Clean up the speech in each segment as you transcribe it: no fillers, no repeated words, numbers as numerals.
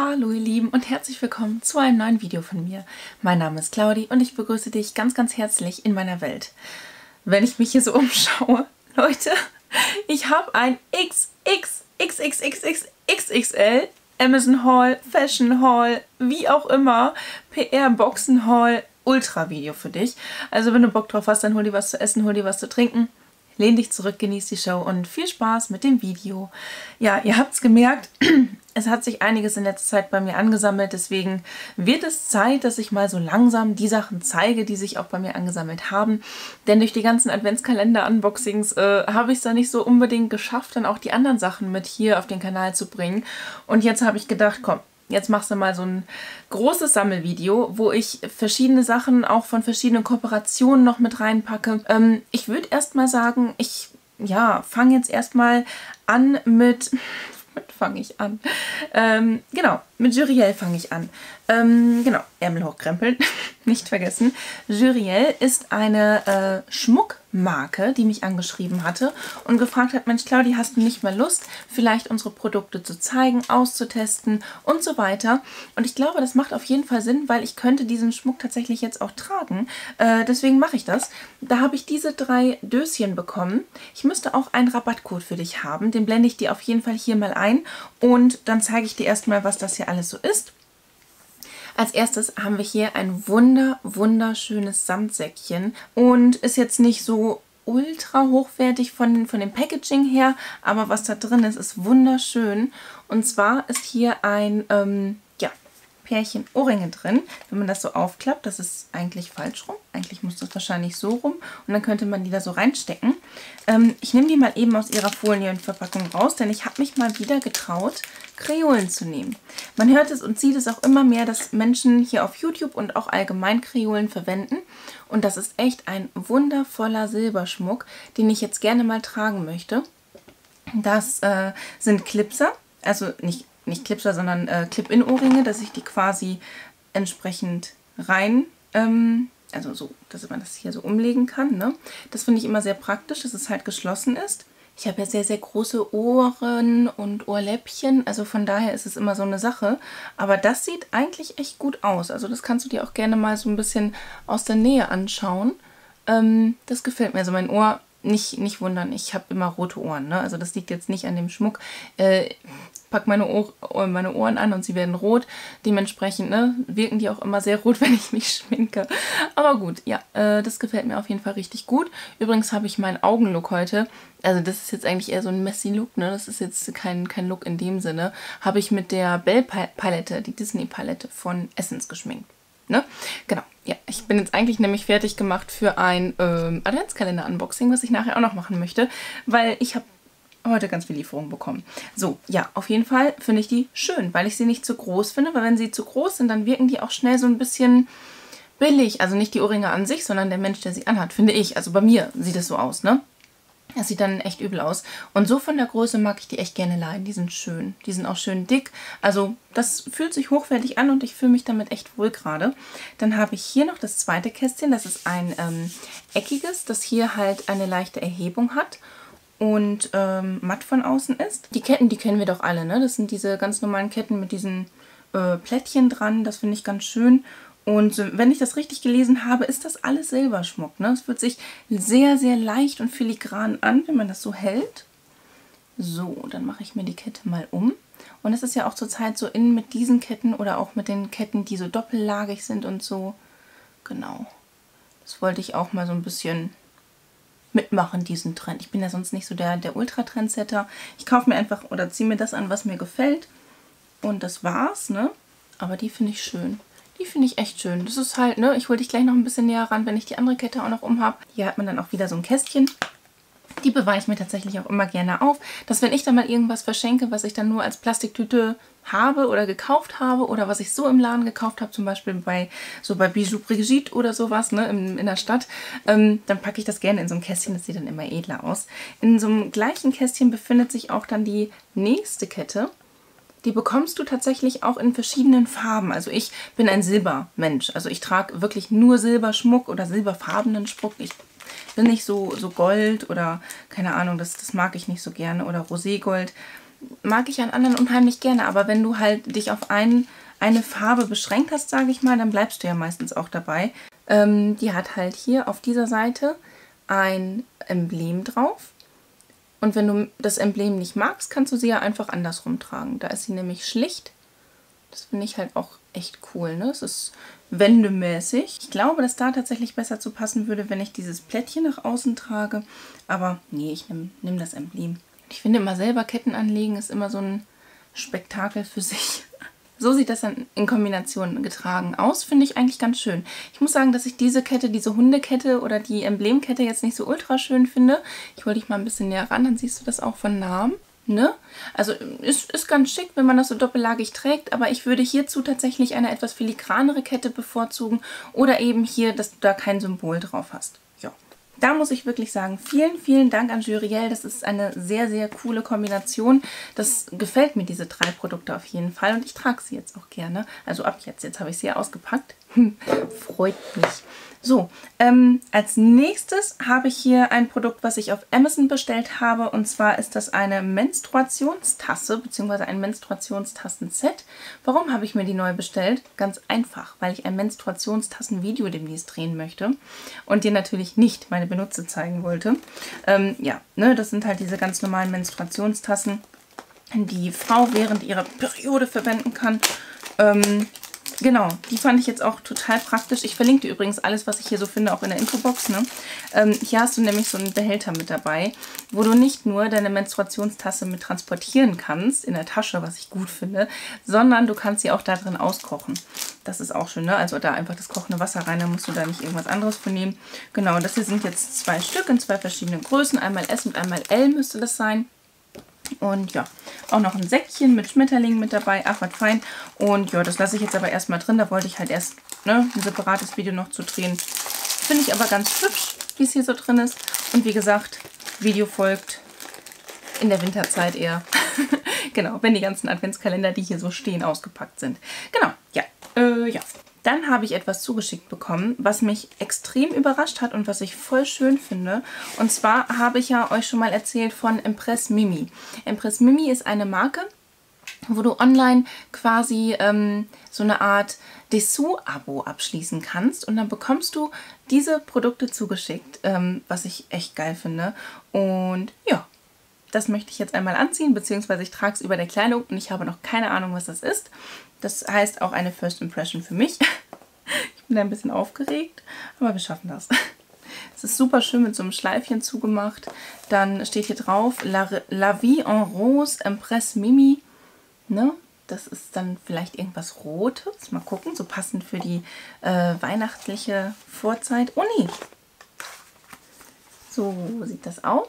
Hallo ihr Lieben und herzlich willkommen zu einem neuen Video von mir. Mein Name ist Claudi und ich begrüße dich ganz, ganz herzlich in meiner Welt. Wenn ich mich hier so umschaue, Leute, ich habe ein XXXXXXXXL Amazon Haul, Fashion Haul, wie auch immer, PR Boxen Haul Ultra Video für dich. Also wenn du Bock drauf hast, dann hol dir was zu essen, hol dir was zu trinken. Lehn dich zurück, genieß die Show und viel Spaß mit dem Video. Ja, ihr habt es gemerkt, es hat sich einiges in letzter Zeit bei mir angesammelt, deswegen wird es Zeit, dass ich mal so langsam die Sachen zeige, die sich auch bei mir angesammelt haben. Denn durch die ganzen Adventskalender-Unboxings habe ich es da nicht so unbedingt geschafft, dann auch die anderen Sachen mit hier auf den Kanal zu bringen. Und jetzt habe ich gedacht, komm, jetzt machst du mal so ein großes Sammelvideo, wo ich verschiedene Sachen auch von verschiedenen Kooperationen noch mit reinpacke. Ich würde erstmal sagen, ich fange jetzt erstmal an mit... Womit fange ich an? Genau, mit Jurielle fange ich an. Genau, Ärmel hochkrempeln, nicht vergessen. Jurielle ist eine Schmuckmarke, die mich angeschrieben hatte und gefragt hat, Mensch Claudi, hast du nicht mal Lust, vielleicht unsere Produkte zu zeigen, auszutesten und so weiter. Und ich glaube, das macht auf jeden Fall Sinn, weil ich könnte diesen Schmuck tatsächlich jetzt auch tragen. Deswegen mache ich das. Da habe ich diese drei Döschen bekommen. Ich müsste auch einen Rabattcode für dich haben. Den blende ich dir auf jeden Fall hier mal ein und dann zeige ich dir erstmal, was das hier alles so ist. Als erstes haben wir hier ein wunderschönes Samtsäckchen und ist jetzt nicht so ultra hochwertig von dem Packaging her, aber was da drin ist, ist wunderschön. Und zwar ist hier ein Pärchen Ohrringe drin. Wenn man das so aufklappt, das ist eigentlich falsch rum. Eigentlich muss das wahrscheinlich so rum und dann könnte man die da so reinstecken. Ich nehme die mal eben aus ihrer Folienverpackung raus, denn ich habe mich mal wieder getraut, Kreolen zu nehmen. Man hört es und sieht es auch immer mehr, dass Menschen hier auf YouTube und auch allgemein Kreolen verwenden. Und das ist echt ein wundervoller Silberschmuck, den ich jetzt gerne mal tragen möchte. Das sind Clipser, also nicht Clipser, sondern Clip-in-Ohrringe, dass ich die quasi entsprechend rein... also so, dass man das hier so umlegen kann, ne? Das finde ich immer sehr praktisch, dass es halt geschlossen ist. Ich habe ja sehr, sehr große Ohren und Ohrläppchen, also von daher ist es immer so eine Sache. Aber das sieht eigentlich echt gut aus. Also das kannst du dir auch gerne mal so ein bisschen aus der Nähe anschauen. Das gefällt mir. Also mein Ohr, nicht wundern, ich habe immer rote Ohren, ne? Also das liegt jetzt nicht an dem Schmuck. Pack meine Ohren an und sie werden rot. Dementsprechend wirken die auch immer sehr rot, wenn ich mich schminke. Aber gut, ja, das gefällt mir auf jeden Fall richtig gut. Übrigens habe ich meinen Augenlook heute. Also das ist jetzt eigentlich eher so ein Messy-Look, ne? Das ist jetzt kein Look in dem Sinne. Habe ich mit der Belle Palette, die Disney-Palette von Essence geschminkt. Ne? Genau, ja, ich bin jetzt eigentlich nämlich fertig gemacht für ein Adventskalender-Unboxing, was ich nachher auch noch machen möchte, weil ich habe heute ganz viel Lieferungen bekommen. So, ja, auf jeden Fall finde ich die schön, weil ich sie nicht zu groß finde, weil wenn sie zu groß sind, dann wirken die auch schnell so ein bisschen billig. Also nicht die Ohrringe an sich, sondern der Mensch, der sie anhat, finde ich. Also bei mir sieht es so aus, ne? Das sieht dann echt übel aus. Und so von der Größe mag ich die echt gerne leihen. Die sind schön. Die sind auch schön dick. Also das fühlt sich hochwertig an und ich fühle mich damit echt wohl gerade. Dann habe ich hier noch das zweite Kästchen. Das ist ein eckiges, das hier halt eine leichte Erhebung hat und matt von außen ist. Die Ketten, die kennen wir doch alle, ne? Das sind diese ganz normalen Ketten mit diesen Plättchen dran. Das finde ich ganz schön. Und wenn ich das richtig gelesen habe, ist das alles Silberschmuck, ne? Es fühlt sich sehr, sehr leicht und filigran an, wenn man das so hält. So, dann mache ich mir die Kette mal um. Und es ist ja auch zurzeit so in mit diesen Ketten oder auch mit den Ketten, die so doppellagig sind und so. Genau. Das wollte ich auch mal so ein bisschen... mitmachen, diesen Trend. Ich bin ja sonst nicht so der Ultra-Trendsetter. Ich kaufe mir einfach oder ziehe mir das an, was mir gefällt. Und das war's, ne? Aber die finde ich schön. Die finde ich echt schön. Das ist halt, ne? Ich hole dich gleich noch ein bisschen näher ran, wenn ich die andere Kette auch noch um habe. Hier hat man dann auch wieder so ein Kästchen. Die bewahre ich mir tatsächlich auch immer gerne auf, dass wenn ich dann mal irgendwas verschenke, was ich dann nur als Plastiktüte habe oder gekauft habe oder was ich so im Laden gekauft habe, zum Beispiel bei Bijou Brigitte oder sowas, ne, in der Stadt, dann packe ich das gerne in so ein Kästchen, das sieht dann immer edler aus. In so einem gleichen Kästchen befindet sich auch dann die nächste Kette. Die bekommst du tatsächlich auch in verschiedenen Farben. Also ich bin ein Silbermensch, also ich trage wirklich nur Silberschmuck oder silberfarbenen Schmuck. Ich bin nicht so Gold oder, keine Ahnung, das mag ich nicht so gerne oder Roségold. mag ich an anderen unheimlich gerne, aber wenn du halt dich auf eine Farbe beschränkt hast, sage ich mal, dann bleibst du ja meistens auch dabei. Die hat halt hier auf dieser Seite ein Emblem drauf. Und wenn du das Emblem nicht magst, kannst du sie ja einfach andersrum tragen. Da ist sie nämlich schlicht. Das finde ich halt auch echt cool, ne? Es ist wendemäßig. Ich glaube, dass da tatsächlich besser zu passen würde, wenn ich dieses Plättchen nach außen trage. Aber nee, ich nehme das Emblem. Ich finde immer selber Ketten anlegen ist immer so ein Spektakel für sich. So sieht das dann in Kombination getragen aus. Finde ich eigentlich ganz schön. Ich muss sagen, dass ich diese Kette, diese Hundekette oder die Emblemkette jetzt nicht so ultra schön finde. Ich hole dich mal ein bisschen näher ran, dann siehst du das auch von Namen. Ne? Also ist ganz schick, wenn man das so doppellagig trägt, aber ich würde hierzu tatsächlich eine etwas filigranere Kette bevorzugen oder eben hier, dass du da kein Symbol drauf hast. Ja. Da muss ich wirklich sagen, vielen, vielen Dank an Jurielle. Das ist eine sehr, sehr coole Kombination. Das gefällt mir, diese drei Produkte auf jeden Fall. Und ich trage sie jetzt auch gerne. Also ab jetzt. Jetzt habe ich sie ausgepackt. Freut mich. So, als nächstes habe ich hier ein Produkt, was ich auf Amazon bestellt habe. Und zwar ist das eine Menstruationstasse, beziehungsweise ein Menstruationstassen-Set. Warum habe ich mir die neu bestellt? Ganz einfach, weil ich ein Menstruationstassen-Video demnächst drehen möchte und dir natürlich nicht meine Benutzer zeigen wollte. Ja, ne, das sind halt diese ganz normalen Menstruationstassen, die Frau während ihrer Periode verwenden kann. Genau, die fand ich jetzt auch total praktisch. Ich verlinke dir übrigens alles, was ich hier so finde, auch in der Infobox. Ne? Hier hast du nämlich so einen Behälter mit dabei, wo du nicht nur deine Menstruationstasse mit transportieren kannst, in der Tasche, was ich gut finde, sondern du kannst sie auch da drin auskochen. Das ist auch schön, ne? Also da einfach das kochende Wasser rein, da musst du da nicht irgendwas anderes von nehmen. Genau, das hier sind jetzt zwei Stück in zwei verschiedenen Größen. Einmal S und einmal L müsste das sein. Und ja, auch noch ein Säckchen mit Schmetterlingen mit dabei. Ach, was fein. Und ja, das lasse ich jetzt aber erstmal drin. Da wollte ich halt erst ein separates Video noch zu drehen. Finde ich aber ganz hübsch, wie es hier so drin ist. Und wie gesagt, Video folgt in der Winterzeit eher. Genau, wenn die ganzen Adventskalender, die hier so stehen, ausgepackt sind. Genau, ja. Ja. Dann habe ich etwas zugeschickt bekommen, was mich extrem überrascht hat und was ich voll schön finde. Und zwar habe ich ja euch schon mal erzählt von Empress Mimi. Empress Mimi ist eine Marke, wo du online quasi so eine Art Dessous-Abo abschließen kannst. Und dann bekommst du diese Produkte zugeschickt, was ich echt geil finde. Und ja. Das möchte ich jetzt einmal anziehen, beziehungsweise ich trage es über der Kleidung und ich habe noch keine Ahnung, was das ist. Das heißt auch eine First Impression für mich. Ich bin da ein bisschen aufgeregt, aber wir schaffen das. Es ist super schön mit so einem Schleifchen zugemacht. Dann steht hier drauf La Vie en Rose, Empress Mimi. Ne? Das ist dann vielleicht irgendwas Rotes. Mal gucken, so passend für die weihnachtliche Vorzeit. Oh nee! So sieht das aus.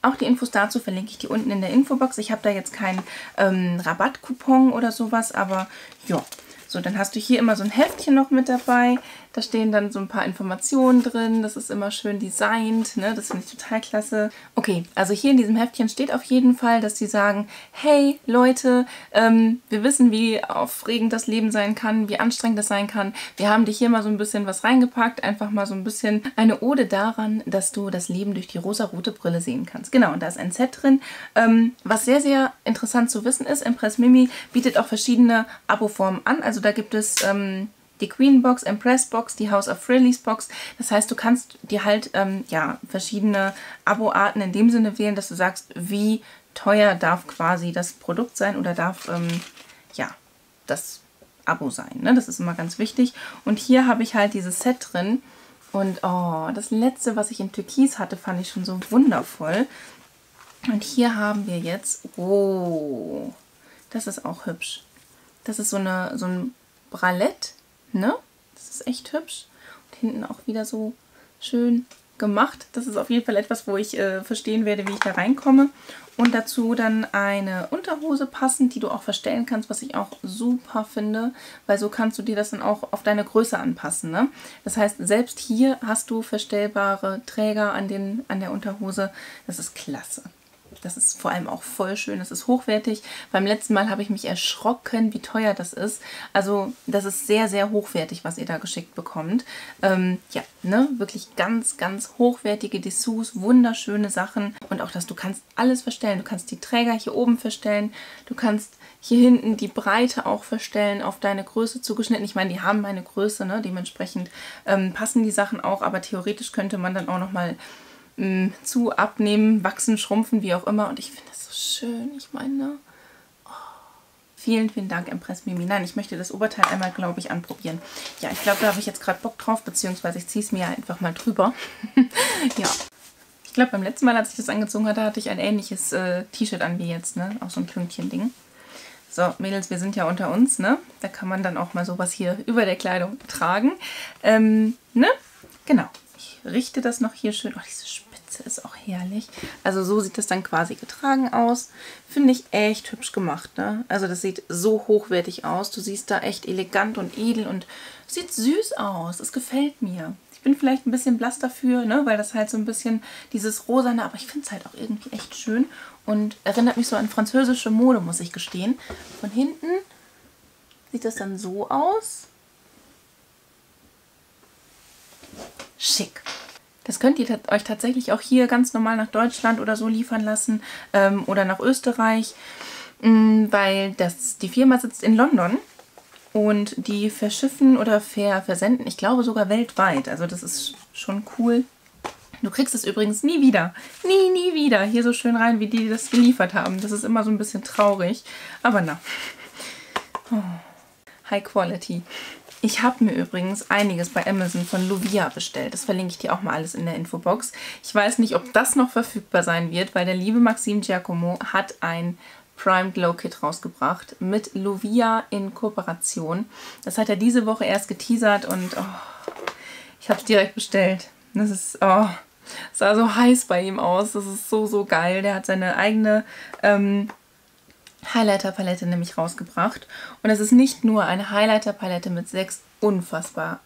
Auch die Infos dazu verlinke ich dir unten in der Infobox. Ich habe da jetzt keinen Rabattcoupon oder sowas, aber ja. So, dann hast du hier immer so ein Heftchen noch mit dabei. Da stehen dann so ein paar Informationen drin. Das ist immer schön designt, ne? Das finde ich total klasse. Okay, also hier in diesem Heftchen steht auf jeden Fall, dass sie sagen, hey Leute, wir wissen, wie aufregend das Leben sein kann, wie anstrengend das sein kann. Wir haben dich hier mal so ein bisschen was reingepackt. Einfach mal so ein bisschen eine Ode daran, dass du das Leben durch die rosarote Brille sehen kannst. Genau, und da ist ein Set drin. Was sehr, sehr interessant zu wissen ist, Empress Mimi bietet auch verschiedene Aboformen an. Also da gibt es die Queen Box, Empress Box, die House of Frillies Box. Das heißt, du kannst dir halt ja, verschiedene Abo-Arten in dem Sinne wählen, dass du sagst, wie teuer darf quasi das Produkt sein oder darf ja, das Abo sein. Ne? Das ist immer ganz wichtig. Und hier habe ich halt dieses Set drin. Und oh, das letzte, was ich in Türkis hatte, fand ich schon so wundervoll. Und hier haben wir jetzt, oh, das ist auch hübsch. Das ist so ein Bralett, ne? Das ist echt hübsch. Und hinten auch wieder so schön gemacht. Das ist auf jeden Fall etwas, wo ich verstehen werde, wie ich da reinkomme. Und dazu dann eine Unterhose passend, die du auch verstellen kannst, was ich auch super finde, weil so kannst du dir das dann auch auf deine Größe anpassen, ne? Das heißt, selbst hier hast du verstellbare Träger an der Unterhose. Das ist klasse. Das ist vor allem auch voll schön, das ist hochwertig. Beim letzten Mal habe ich mich erschrocken, wie teuer das ist. Also das ist sehr, sehr hochwertig, was ihr da geschickt bekommt. Ja, ne, wirklich ganz, ganz hochwertige Dessous, wunderschöne Sachen. Und auch, dass du kannst alles verstellen. Du kannst die Träger hier oben verstellen, du kannst hier hinten die Breite auch verstellen, auf deine Größe zugeschnitten. Ich meine, die haben meine Größe, ne? Dementsprechend passen die Sachen auch, aber theoretisch könnte man dann auch nochmal zu, abnehmen, wachsen, schrumpfen, wie auch immer. Und ich finde das so schön. Ich meine, oh, vielen, vielen Dank, Empress Mimi. Nein, ich möchte das Oberteil einmal, glaube ich, anprobieren. Ja, ich glaube, da habe ich jetzt gerade Bock drauf, beziehungsweise ich ziehe es mir einfach mal drüber. Ja. Ich glaube, beim letzten Mal, als ich das angezogen hatte, hatte ich ein ähnliches T-Shirt an wie jetzt, ne? Auch so ein Pünktchen-Ding. So, Mädels, wir sind ja unter uns, ne? Da kann man dann auch mal sowas hier über der Kleidung tragen. Ne? Genau. Ich richte das noch hier schön. Oh, diese Spitze ist auch herrlich. Also so sieht das dann quasi getragen aus. Finde ich echt hübsch gemacht, ne? Also das sieht so hochwertig aus. Du siehst da echt elegant und edel und sieht süß aus. Es gefällt mir. Ich bin vielleicht ein bisschen blass dafür, ne? Weil das halt so ein bisschen dieses Rosane, aber ich finde es halt auch irgendwie echt schön. Und erinnert mich so an französische Mode, muss ich gestehen. Von hinten sieht das dann so aus. Schick. Das könnt ihr euch tatsächlich auch hier ganz normal nach Deutschland oder so liefern lassen. Oder nach Österreich. Weil die Firma sitzt in London. Und die verschiffen oder versenden, ich glaube sogar weltweit. Also das ist schon cool. Du kriegst es übrigens nie wieder. Nie, nie wieder. Hier so schön rein, wie die das geliefert haben. Das ist immer so ein bisschen traurig. Aber na. Oh. High Quality. Ich habe mir übrigens einiges bei Amazon von Luvia bestellt. Das verlinke ich dir auch mal alles in der Infobox. Ich weiß nicht, ob das noch verfügbar sein wird, weil der liebe Maxim Giacomo hat ein Prime Glow Kit rausgebracht mit Luvia in Kooperation. Das hat er diese Woche erst geteasert und oh, ich habe es direkt bestellt. Das ist... Oh. Sah so heiß bei ihm aus. Das ist so, so geil. Der hat seine eigene Highlighter-Palette nämlich rausgebracht. Und es ist nicht nur eine Highlighter-Palette mit 6 unfassbar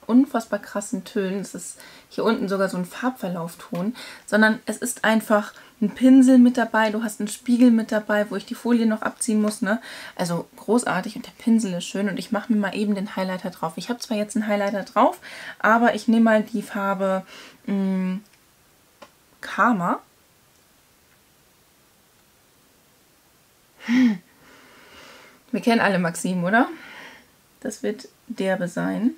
krassen Tönen. Es ist hier unten sogar so ein Farbverlaufton. Sondern es ist einfach ein Pinsel mit dabei. Du hast einen Spiegel mit dabei, wo ich die Folie noch abziehen muss, ne? Also großartig. Und der Pinsel ist schön. Und ich mache mir mal eben den Highlighter drauf. Ich habe zwar jetzt einen Highlighter drauf, aber ich nehme mal die Farbe... Karma. Wir kennen alle Maxim, oder? Das wird derbe sein.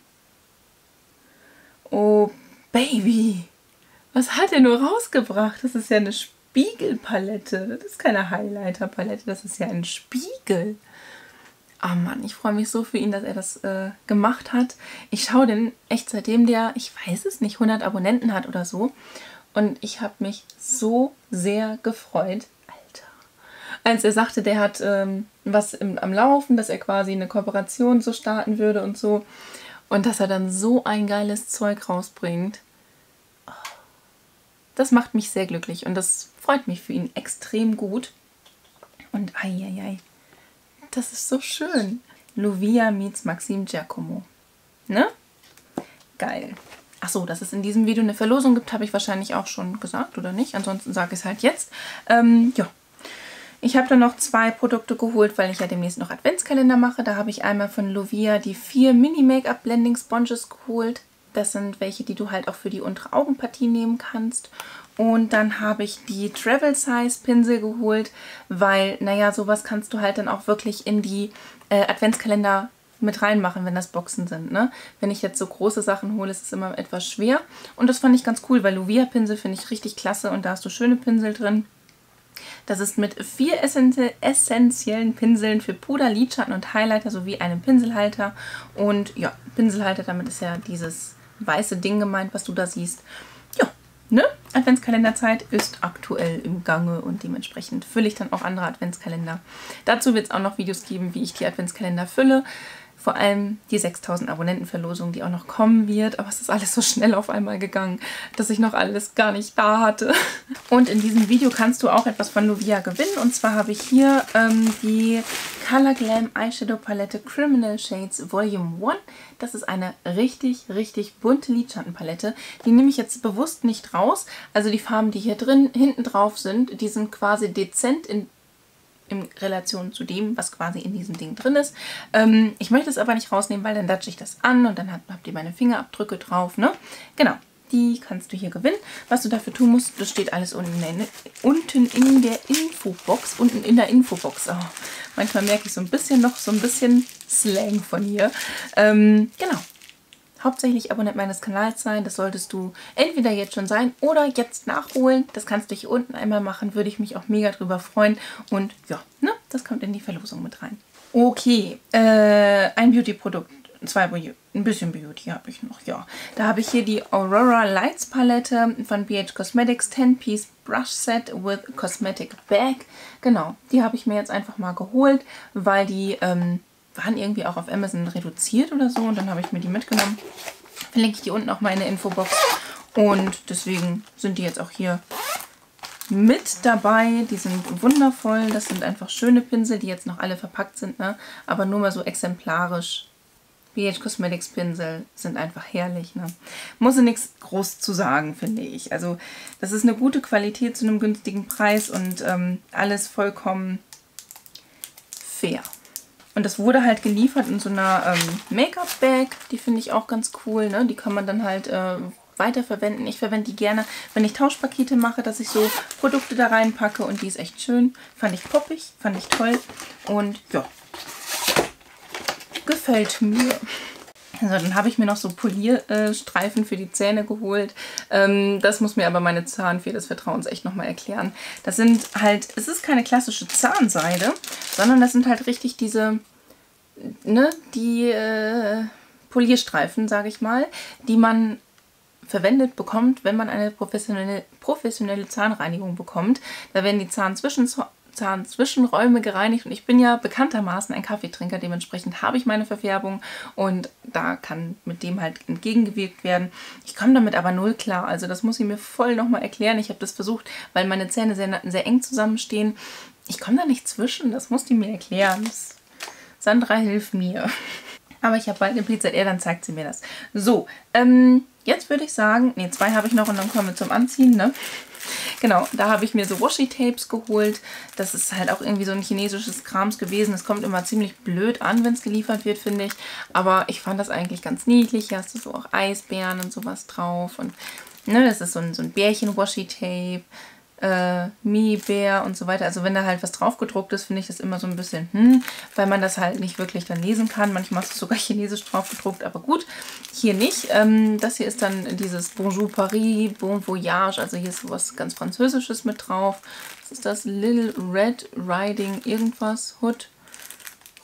Oh, Baby! Was hat er nur rausgebracht? Das ist ja eine Spiegelpalette. Das ist keine Highlighter-Palette, das ist ja ein Spiegel. Oh Mann, ich freue mich so für ihn, dass er das gemacht hat. Ich schaue den echt seitdem der, ich weiß es nicht, 100 Abonnenten hat oder so. Und ich habe mich so sehr gefreut, Alter, als er sagte, der hat was am Laufen, dass er quasi eine Kooperation so starten würde und so. Und dass er dann so ein geiles Zeug rausbringt. Oh, das macht mich sehr glücklich und das freut mich für ihn extrem gut. Und ai, das ist so schön. Luvia meets Maxim Giacomo. Ne? Geil. Achso, dass es in diesem Video eine Verlosung gibt, habe ich wahrscheinlich auch schon gesagt, oder nicht? Ansonsten sage ich es halt jetzt. Ja, ich habe dann noch 2 Produkte geholt, weil ich ja demnächst noch Adventskalender mache. Da habe ich einmal von Luvia die 4 Mini-Make-up-Blending-Sponges geholt. Das sind welche, die du halt auch für die untere Augenpartie nehmen kannst. Und dann habe ich die Travel-Size-Pinsel geholt, weil, naja, sowas kannst du halt dann auch wirklich in die Adventskalender mit reinmachen, wenn das Boxen sind, ne? Wenn ich jetzt so große Sachen hole, ist es immer etwas schwer. Und das fand ich ganz cool, weil Luvia-Pinsel finde ich richtig klasse und da hast du schöne Pinsel drin. Das ist mit 4 essentiellen Pinseln für Puder, Lidschatten und Highlighter sowie einem Pinselhalter. Und ja, Pinselhalter, damit ist ja dieses weiße Ding gemeint, was du da siehst. Ja, ne? Adventskalenderzeit ist aktuell im Gange und dementsprechend fülle ich dann auch andere Adventskalender. Dazu wird es auch noch Videos geben, wie ich die Adventskalender fülle. Vor allem die 6000 Abonnentenverlosung, die auch noch kommen wird. Aber es ist alles so schnell auf einmal gegangen, dass ich noch alles gar nicht da hatte. Und in diesem Video kannst du auch etwas von Luvia gewinnen. Und zwar habe ich hier die Color Glam Eyeshadow Palette Criminal Shades Volume 1. Das ist eine richtig, richtig bunte Lidschattenpalette. Die nehme ich jetzt bewusst nicht raus. Also die Farben, die hier drin hinten drauf sind, die sind quasi dezent in Relation zu dem, was quasi in diesem Ding drin ist. Ich möchte es aber nicht rausnehmen, weil dann datsche ich das an und dann habt ihr meine Fingerabdrücke drauf, ne? Genau, die kannst du hier gewinnen. Was du dafür tun musst, das steht alles unten in der Infobox. Unten in der Infobox. Oh, manchmal merke ich so ein bisschen Slang von hier. Genau. Hauptsächlich Abonnent meines Kanals sein. Das solltest du entweder jetzt schon sein oder jetzt nachholen. Das kannst du hier unten einmal machen. Würde ich mich auch mega drüber freuen. Und ja, ne, das kommt in die Verlosung mit rein. Okay, ein Beauty-Produkt. Ein bisschen Beauty habe ich noch, ja. Da habe ich hier die Aurora Lights Palette von BH Cosmetics 10-Piece Brush Set with Cosmetic Bag. Genau, die habe ich mir jetzt einfach mal geholt, weil die... waren irgendwie auch auf Amazon reduziert oder so. Und dann habe ich mir die mitgenommen. Verlinke ich die unten auch mal in der Infobox. Und deswegen sind die jetzt auch hier mit dabei. Die sind wundervoll. Das sind einfach schöne Pinsel, die jetzt noch alle verpackt sind, ne? Aber nur mal so exemplarisch. BH Cosmetics Pinsel sind einfach herrlich, ne? Muss ja nichts groß zu sagen, finde ich. Also das ist eine gute Qualität zu einem günstigen Preis und alles vollkommen fair. Und das wurde halt geliefert in so einer Make-up-Bag. Die finde ich auch ganz cool, ne? Die kann man dann halt weiterverwenden. Ich verwende die gerne, wenn ich Tauschpakete mache, dass ich so Produkte da reinpacke. Und die ist echt schön. Fand ich poppig, fand ich toll. Und ja, gefällt mir. So, dann habe ich mir noch so Polierstreifen für die Zähne geholt. Das muss mir aber meine Zahnfee des Vertrauens echt nochmal erklären. Das sind halt, es ist keine klassische Zahnseide, sondern das sind halt richtig diese, ne, die Polierstreifen, sage ich mal, die man verwendet bekommt, wenn man eine professionelle Zahnreinigung bekommt. Da werden die Zahnzwischenräume gereinigt und ich bin ja bekanntermaßen ein Kaffeetrinker, dementsprechend habe ich meine Verfärbung und da kann mit dem halt entgegengewirkt werden. Ich komme damit aber null klar, also das muss ich mir voll nochmal erklären. Ich habe das versucht, weil meine Zähne sehr eng zusammenstehen. Ich komme da nicht zwischen, das muss die mir erklären. Sandra, hilf mir. Aber ich habe bald eine PZR, dann zeigt sie mir das. So, jetzt würde ich sagen, ne, zwei habe ich noch und dann kommen wir zum Anziehen, ne? Genau, da habe ich mir so Washi-Tapes geholt. Das ist halt auch irgendwie so ein chinesisches Krams gewesen. Es kommt immer ziemlich blöd an, wenn es geliefert wird, finde ich. Aber ich fand das eigentlich ganz niedlich. Hier hast du so auch Eisbären und sowas drauf. Und ne, das ist so ein Bärchen-Washi-Tape, Mii-Bär und so weiter. Also wenn da halt was drauf gedruckt ist, finde ich das immer so ein bisschen, weil man das halt nicht wirklich dann lesen kann. Manchmal ist es sogar chinesisch drauf gedruckt, aber gut, hier nicht. Das hier ist dann dieses Bonjour Paris, Bon Voyage, also hier ist sowas ganz Französisches mit drauf. Was ist das? Little Red Riding irgendwas, Hood,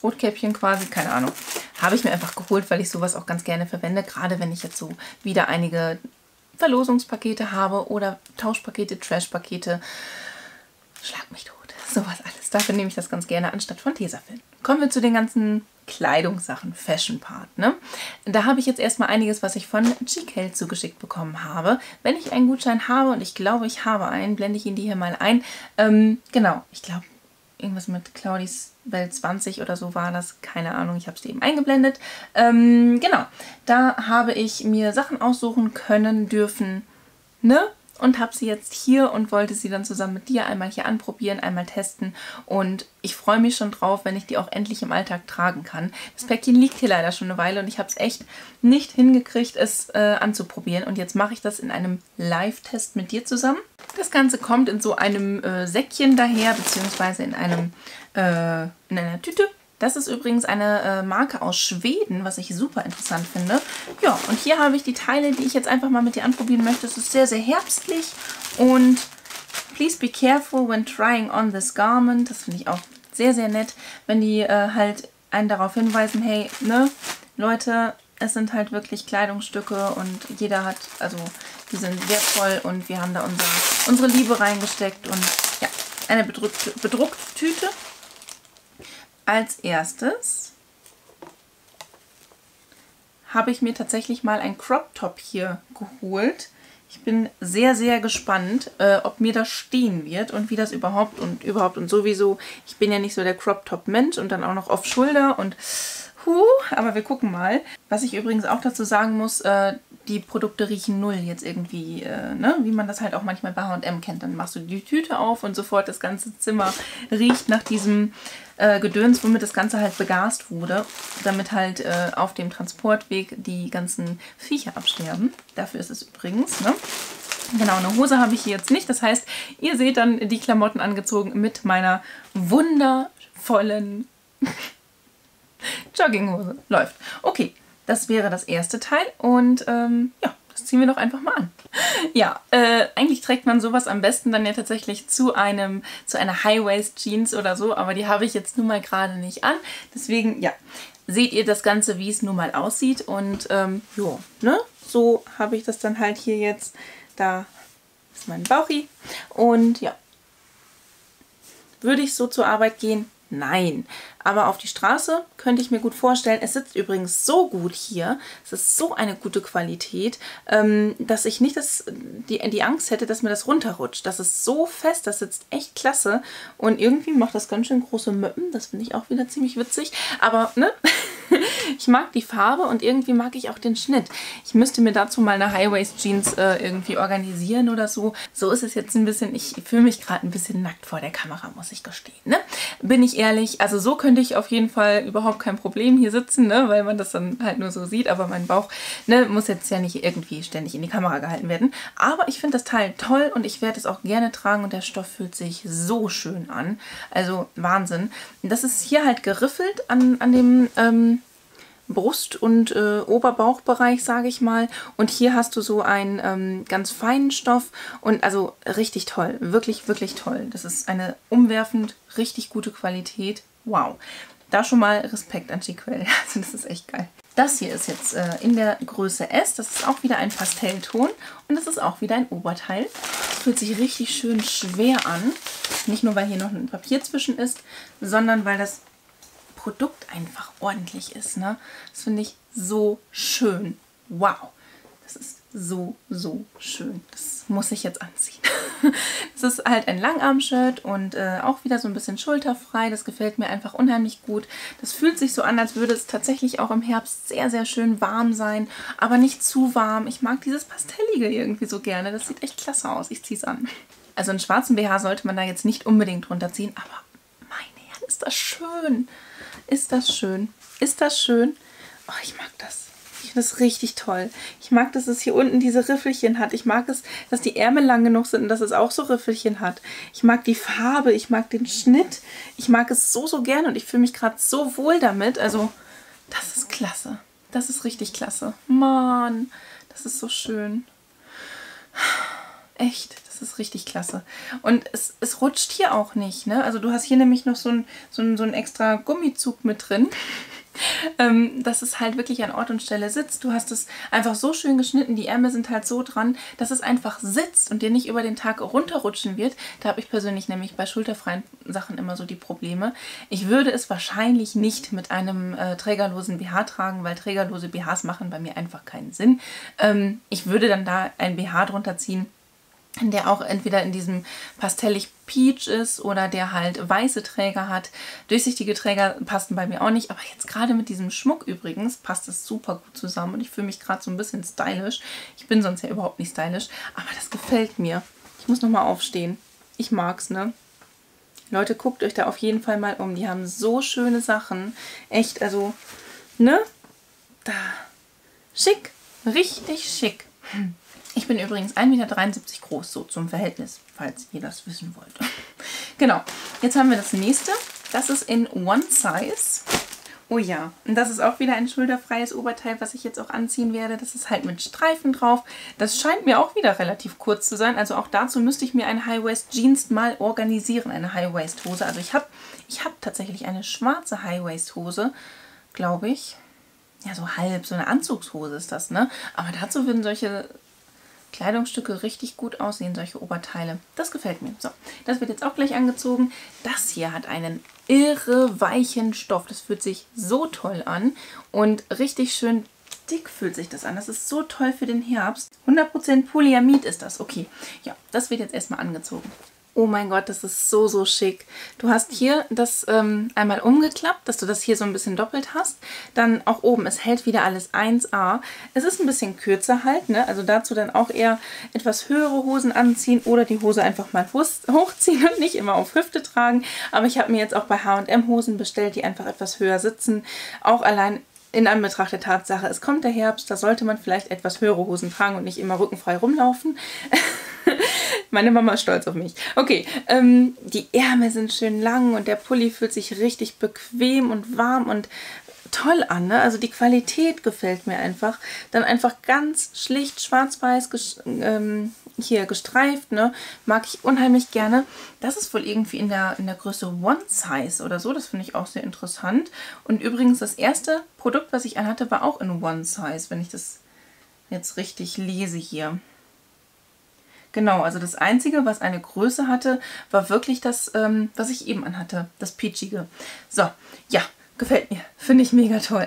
Rotkäppchen quasi, keine Ahnung. Habe ich mir einfach geholt, weil ich sowas auch ganz gerne verwende, gerade wenn ich jetzt so wieder einige Verlosungspakete habe oder Tauschpakete, Trashpakete, schlag mich tot, sowas alles. Dafür nehme ich das ganz gerne anstatt von Tesafilm. Kommen wir zu den ganzen Kleidungssachen, Fashion-Part, ne? Da habe ich jetzt erstmal einiges, was ich von Chiquelle zugeschickt bekommen habe. Wenn ich einen Gutschein habe und ich glaube, ich habe einen, blende ich ihn dir hier mal ein. Genau, ich glaube, irgendwas mit Claudis Welt 20 oder so war das. Keine Ahnung, ich habe es eben eingeblendet. Genau, da habe ich mir Sachen aussuchen können, dürfen, ne? Und habe sie jetzt hier und wollte sie dann zusammen mit dir einmal hier anprobieren, einmal testen. Und ich freue mich schon drauf, wenn ich die auch endlich im Alltag tragen kann. Das Päckchen liegt hier leider schon eine Weile und ich habe es echt nicht hingekriegt, es anzuprobieren. Und jetzt mache ich das in einem Live-Test mit dir zusammen. Das Ganze kommt in so einem Säckchen daher, beziehungsweise in einer Tüte. Das ist übrigens eine Marke aus Schweden, was ich super interessant finde. Ja, und hier habe ich die Teile, die ich jetzt einfach mal mit dir anprobieren möchte. Es ist sehr, sehr herbstlich und please be careful when trying on this garment. Das finde ich auch sehr, sehr nett, wenn die halt einen darauf hinweisen, hey, ne, Leute, es sind halt wirklich Kleidungsstücke und jeder hat, also die sind wertvoll und wir haben da unsere Liebe reingesteckt und ja, eine bedruckte Tüte. Als erstes habe ich mir tatsächlich mal ein Crop Top hier geholt. Ich bin sehr, sehr gespannt, ob mir das stehen wird und wie das überhaupt und sowieso. Ich bin ja nicht so der Crop-Top-Mensch und dann auch noch auf Schulter und aber wir gucken mal. Was ich übrigens auch dazu sagen muss, die Produkte riechen null jetzt irgendwie, ne? Wie man das halt auch manchmal bei H&M kennt. Dann machst du die Tüte auf und sofort das ganze Zimmer riecht nach diesem Gedöns, womit das Ganze halt begast wurde, damit halt auf dem Transportweg die ganzen Viecher absterben. Dafür ist es übrigens, ne? Genau, eine Hose habe ich hier jetzt nicht. Das heißt, ihr seht dann die Klamotten angezogen mit meiner wundervollen Jogginghose. Läuft. Okay, das wäre das erste Teil und ja. Das ziehen wir doch einfach mal an. Ja, eigentlich trägt man sowas am besten dann ja tatsächlich zu einer High-Waist-Jeans oder so, aber die habe ich jetzt nun mal gerade nicht an. Deswegen, ja, seht ihr das Ganze, wie es nun mal aussieht. Und ja, ne? So habe ich das dann halt hier jetzt. Da ist mein Bauchi. Und ja, würde ich so zur Arbeit gehen? Nein, aber auf die Straße könnte ich mir gut vorstellen. Es sitzt übrigens so gut hier, es ist so eine gute Qualität, dass ich nicht die Angst hätte, dass mir das runterrutscht. Das ist so fest, das sitzt echt klasse und irgendwie macht das ganz schön große Möppen. Das finde ich auch wieder ziemlich witzig, aber ne? Ich mag die Farbe und irgendwie mag ich auch den Schnitt. Ich müsste mir dazu mal eine High-Waist-Jeans irgendwie organisieren oder so. So ist es jetzt ein bisschen, ich fühle mich gerade ein bisschen nackt vor der Kamera, muss ich gestehen, ne? Bin ich ehrlich, also so könnte ich auf jeden Fall überhaupt kein Problem hier sitzen, ne? Weil man das dann halt nur so sieht, aber mein Bauch, ne, muss jetzt ja nicht irgendwie ständig in die Kamera gehalten werden. Aber ich finde das Teil toll und ich werde es auch gerne tragen und der Stoff fühlt sich so schön an. Also Wahnsinn. Das ist hier halt geriffelt an dem Brust- und Oberbauchbereich, sage ich mal. Und hier hast du so einen ganz feinen Stoff und also richtig toll. Wirklich, wirklich toll. Das ist eine umwerfend richtig gute Qualität. Wow. Da schon mal Respekt an Chiquelle. Also das ist echt geil. Das hier ist jetzt in der Größe S. Das ist auch wieder ein Pastellton und das ist auch wieder ein Oberteil. Das fühlt sich richtig schön schwer an. Nicht nur, weil hier noch ein Papier zwischen ist, sondern weil das Produkt einfach ordentlich ist, ne? Das finde ich so schön. Wow, das ist so, so schön. Das muss ich jetzt anziehen. Das ist halt ein Langarm-Shirt und auch wieder so ein bisschen schulterfrei. Das gefällt mir einfach unheimlich gut. Das fühlt sich so an, als würde es tatsächlich auch im Herbst sehr, sehr schön warm sein, aber nicht zu warm. Ich mag dieses Pastellige irgendwie so gerne. Das sieht echt klasse aus. Ich ziehe es an. Also einen schwarzen BH sollte man da jetzt nicht unbedingt runterziehen, aber meine Herren, ist das schön. Ist das schön? Ist das schön? Oh, ich mag das. Ich finde das richtig toll. Ich mag, dass es hier unten diese Riffelchen hat. Ich mag es, dass die Ärmel lang genug sind und dass es auch so Riffelchen hat. Ich mag die Farbe. Ich mag den Schnitt. Ich mag es so, so gern und ich fühle mich gerade so wohl damit. Also, das ist klasse. Das ist richtig klasse. Mann, das ist so schön. Echt, das ist richtig klasse. Und es rutscht hier auch nicht, ne? Also du hast hier nämlich noch so einen extra Gummizug mit drin, dass es halt wirklich an Ort und Stelle sitzt. Du hast es einfach so schön geschnitten, die Ärmel sind halt so dran, dass es einfach sitzt und dir nicht über den Tag runterrutschen wird. Da habe ich persönlich nämlich bei schulterfreien Sachen immer so die Probleme. Ich würde es wahrscheinlich nicht mit einem trägerlosen BH tragen, weil trägerlose BHs machen bei mir einfach keinen Sinn. Ich würde dann da ein BH drunter ziehen, der auch entweder in diesem pastellig Peach ist oder der halt weiße Träger hat. Durchsichtige Träger passen bei mir auch nicht, aber jetzt gerade mit diesem Schmuck übrigens passt das super gut zusammen und ich fühle mich gerade so ein bisschen stylisch. Ich bin sonst ja überhaupt nicht stylisch, aber das gefällt mir. Ich muss nochmal aufstehen. Ich mag's, ne? Leute, guckt euch da auf jeden Fall mal um. Die haben so schöne Sachen. Echt, also, ne? Da. Schick. Richtig schick. Hm. Ich bin übrigens 1,73 Meter groß, so zum Verhältnis, falls ihr das wissen wollt. Genau, jetzt haben wir das nächste. Das ist in One Size. Oh ja, und das ist auch wieder ein schulterfreies Oberteil, was ich jetzt auch anziehen werde. Das ist halt mit Streifen drauf. Das scheint mir auch wieder relativ kurz zu sein. Also auch dazu müsste ich mir eine High-Waist-Jeans mal organisieren, eine High-Waist-Hose. Also ich hab tatsächlich eine schwarze High-Waist-Hose, glaube ich. Ja, so halb, so eine Anzugshose ist das, ne? Aber dazu würden solche Kleidungsstücke richtig gut aussehen, solche Oberteile. Das gefällt mir. So, das wird jetzt auch gleich angezogen. Das hier hat einen irre weichen Stoff. Das fühlt sich so toll an und richtig schön dick fühlt sich das an. Das ist so toll für den Herbst. 100% Polyamid ist das. Okay, ja, das wird jetzt erstmal angezogen. Oh mein Gott, das ist so, so schick. Du hast hier das einmal umgeklappt, dass du das hier so ein bisschen doppelt hast. Dann auch oben, es hält wieder alles 1A. Es ist ein bisschen kürzer halt, ne? Also dazu dann auch eher etwas höhere Hosen anziehen oder die Hose einfach mal hochziehen und nicht immer auf Hüfte tragen. Aber ich habe mir jetzt auch bei H&M Hosen bestellt, die einfach etwas höher sitzen. Auch allein in Anbetracht der Tatsache, es kommt der Herbst, da sollte man vielleicht etwas höhere Hosen tragen und nicht immer rückenfrei rumlaufen. Meine Mama ist stolz auf mich. Okay, die Ärmel sind schön lang und der Pulli fühlt sich richtig bequem und warm und toll an, ne? Also die Qualität gefällt mir einfach. Dann einfach ganz schlicht schwarz-weiß hier gestreift, ne? Mag ich unheimlich gerne. Das ist wohl irgendwie in der Größe One Size oder so. Das finde ich auch sehr interessant. Und übrigens das erste Produkt, was ich anhatte, war auch in One Size, wenn ich das jetzt richtig lese hier. Genau, also das Einzige, was eine Größe hatte, war wirklich das, was ich eben anhatte, das Peachige. So, ja, gefällt mir. Finde ich mega toll.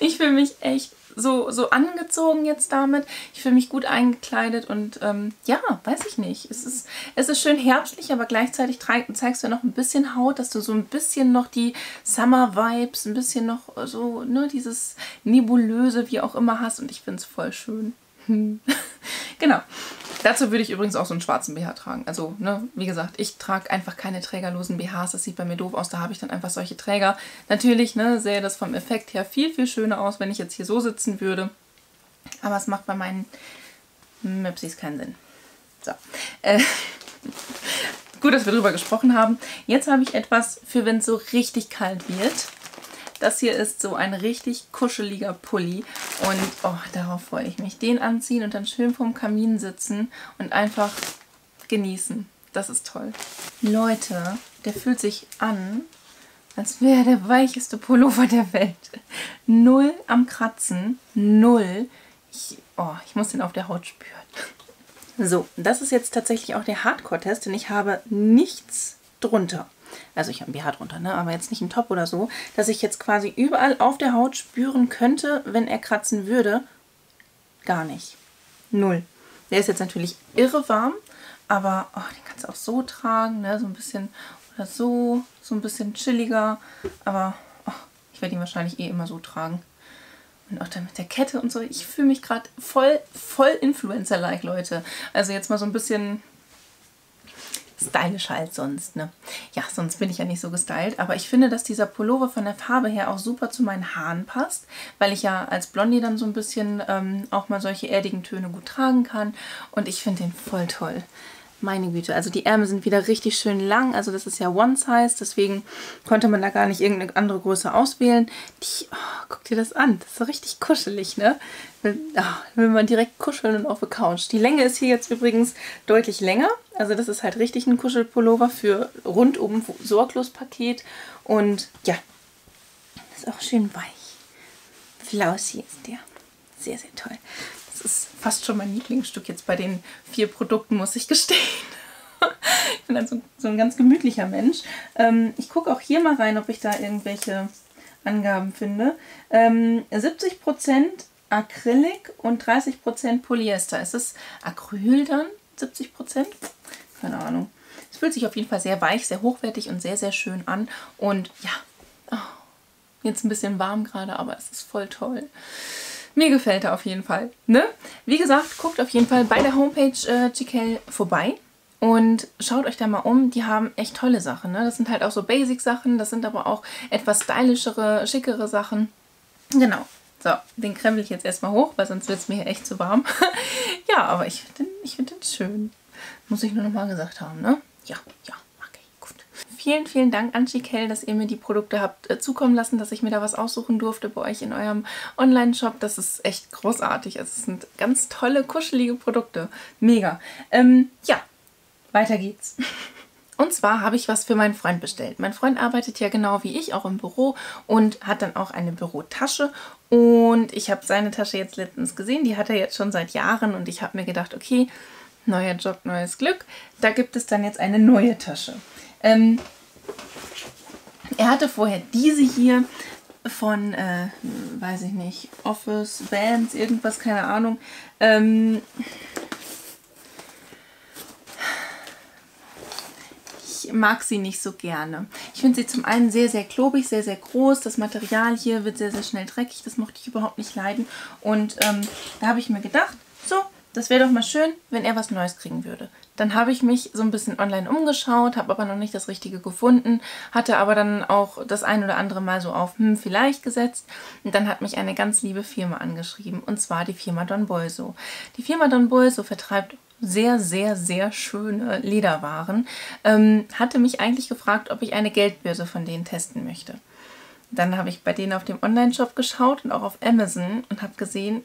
Ich fühle mich echt so angezogen jetzt damit. Ich fühle mich gut eingekleidet und ja, weiß ich nicht. Es ist schön herbstlich, aber gleichzeitig zeigst du noch ein bisschen Haut, dass du so ein bisschen noch die Summer-Vibes, ein bisschen noch so, ne, dieses Nebulöse, wie auch immer hast und ich finde es voll schön. Genau. Dazu würde ich übrigens auch so einen schwarzen BH tragen. Also, ne, wie gesagt, ich trage einfach keine trägerlosen BHs. Das sieht bei mir doof aus. Da habe ich dann einfach solche Träger. Natürlich, ne, sähe das vom Effekt her viel, viel schöner aus, wenn ich jetzt hier so sitzen würde. Aber es macht bei meinen Möpsis keinen Sinn. So. Gut, dass wir drüber gesprochen haben. Jetzt habe ich etwas für, wenn es so richtig kalt wird. Das hier ist so ein richtig kuscheliger Pulli und oh, darauf freue ich mich. Den anziehen und dann schön vorm Kamin sitzen und einfach genießen. Das ist toll. Leute, der fühlt sich an, als wäre der weicheste Pullover der Welt. Null am Kratzen, null. Ich muss den auf der Haut spüren. So, das ist jetzt tatsächlich auch der Hardcore-Test, denn ich habe nichts drunter. Also ich habe ein BH drunter, ne? Aber jetzt nicht ein Top oder so, dass ich jetzt quasi überall auf der Haut spüren könnte, wenn er kratzen würde. Gar nicht. Null. Der ist jetzt natürlich irre warm, aber oh, den kannst du auch so tragen, ne? So ein bisschen oder so, so ein bisschen chilliger. Aber oh, ich werde ihn wahrscheinlich eh immer so tragen. Und auch dann mit der Kette und so. Ich fühle mich gerade voll Influencer-like, Leute. Also jetzt mal so ein bisschen stylisch halt sonst, ne? Ja, sonst bin ich ja nicht so gestylt, aber ich finde, dass dieser Pullover von der Farbe her auch super zu meinen Haaren passt, weil ich ja als Blondie dann so ein bisschen auch mal solche erdigen Töne gut tragen kann und ich finde den voll toll. Meine Güte, also die Ärmel sind wieder richtig schön lang, also das ist ja One Size, deswegen konnte man da gar nicht irgendeine andere Größe auswählen. Oh, guck dir das an, das ist so richtig kuschelig, ne? Will man direkt kuscheln und auf der Couch. Die Länge ist hier jetzt übrigens deutlich länger, also das ist halt richtig ein Kuschelpullover für rundum Sorglos-Paket und ja, ist auch schön weich. Flauschig ist der, sehr, sehr toll. Das ist fast schon mein Lieblingsstück jetzt bei den 4 Produkten, muss ich gestehen. Ich bin also so ein ganz gemütlicher Mensch. Ich gucke auch hier mal rein, ob ich da irgendwelche Angaben finde. 70% Acrylik und 30% Polyester. Ist es Acryl dann? 70%? Keine Ahnung. Es fühlt sich auf jeden Fall sehr weich, sehr hochwertig und sehr, sehr schön an. Und ja, oh, jetzt ein bisschen warm gerade, aber es ist voll toll. Mir gefällt er auf jeden Fall, ne? Wie gesagt, guckt auf jeden Fall bei der Homepage Chiquelle vorbei und schaut euch da mal um. Die haben echt tolle Sachen, ne? Das sind halt auch so Basic-Sachen, das sind aber auch etwas stylischere, schickere Sachen. Genau. So, den krempel ich jetzt erstmal hoch, weil sonst wird es mir hier echt zu warm. Ja, aber ich finde den, schön. Muss ich nur nochmal gesagt haben, ne? Ja, ja. Vielen, vielen Dank an Chiquelle, dass ihr mir die Produkte habt zukommen lassen, dass ich mir da was aussuchen durfte bei euch in eurem Online-Shop. Das ist echt großartig. Es sind ganz tolle, kuschelige Produkte. Mega. Ja, weiter geht's. Und zwar habe ich was für meinen Freund bestellt. Mein Freund arbeitet ja genau wie ich, auch im Büro und hat dann auch eine Bürotasche. Und ich habe seine Tasche jetzt letztens gesehen. Die hat er jetzt schon seit Jahren und ich habe mir gedacht, okay, neuer Job, neues Glück. Da gibt es dann jetzt eine neue Tasche. Er hatte vorher diese hier, von, weiß ich nicht, Office, Vans, irgendwas, keine Ahnung. Ich mag sie nicht so gerne. Ich finde sie zum einen sehr, sehr klobig, sehr, sehr groß. Das Material hier wird sehr, sehr schnell dreckig. Das mochte ich überhaupt nicht leiden. Und da habe ich mir gedacht, so, das wäre doch mal schön, wenn er was Neues kriegen würde. Dann habe ich mich so ein bisschen online umgeschaut, habe aber noch nicht das Richtige gefunden, hatte aber dann auch das ein oder andere Mal so auf vielleicht gesetzt. Und dann hat mich eine ganz liebe Firma angeschrieben, und zwar die Firma Donbolso. Die Firma Donbolso vertreibt sehr, sehr, sehr schöne Lederwaren, hatte mich eigentlich gefragt, ob ich eine Geldbörse von denen testen möchte. Dann habe ich bei denen auf dem Online-Shop geschaut und auch auf Amazon und habe gesehen,